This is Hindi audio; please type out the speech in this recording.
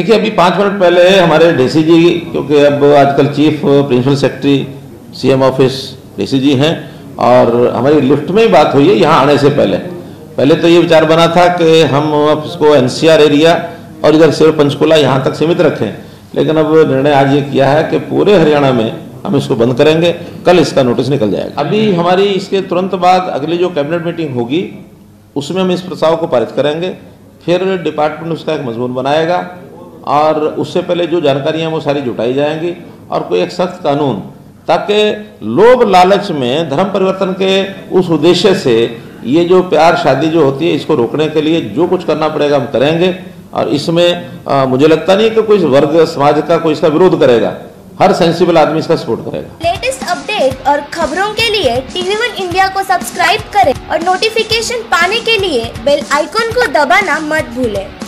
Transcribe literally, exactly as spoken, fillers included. देखिए अभी पाँच मिनट पहले हमारे डीसी जी, क्योंकि अब आजकल chief principal secretary CM office DC ji हैं, और हमारी लिफ्ट में ही बात हुई है यहाँ आने से पहले। पहले तो ये विचार बना था कि हम इसको एनसीआर एरिया और इधर सिर्फ पंचकुला यहाँ तक सीमित रखें, लेकिन अब निर्णय आज ये किया है कि पूरे हरियाणा में हम इसको बंद करेंगे। कल इसका नोटिस निकल जाएगा। अभी हमारी इसके तुरंत बाद अगली जो कैबिनेट मीटिंग होगी उसमें हम इस प्रस्ताव को पारित करेंगे, फिर डिपार्टमेंट उसका एक मजमून बनाएगा और उससे पहले जो जानकारियां वो सारी जुटाई जाएंगी और कोई एक सख्त कानून, ताकि लोभ लालच में धर्म परिवर्तन के उस उद्देश्य से ये जो प्यार शादी जो होती है इसको रोकने के लिए जो कुछ करना पड़ेगा हम करेंगे। और इसमें आ, मुझे लगता नहीं कि कोई वर्ग समाज का कोई इसका विरोध करेगा, हर सेंसिबल आदमी इसका सपोर्ट करेगा। लेटेस्ट अपडेट और खबरों के लिए टीवी वन इंडिया को सब्सक्राइब करें और नोटिफिकेशन पाने के लिए बेल आइकॉन को दबाना मत भूलें।